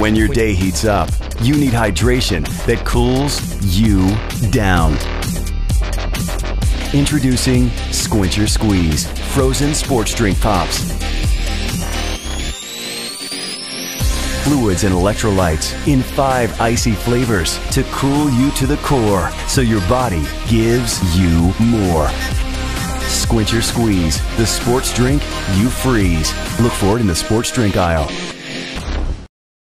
When your day heats up, you need hydration that cools you down. Introducing Sqwincher Sqweeze Frozen Sports Drink Pops. Fluids and electrolytes in 5 icy flavors to cool you to the core so your body gives you more. Sqwincher Sqweeze, the sports drink you freeze. Look for it in the sports drink aisle.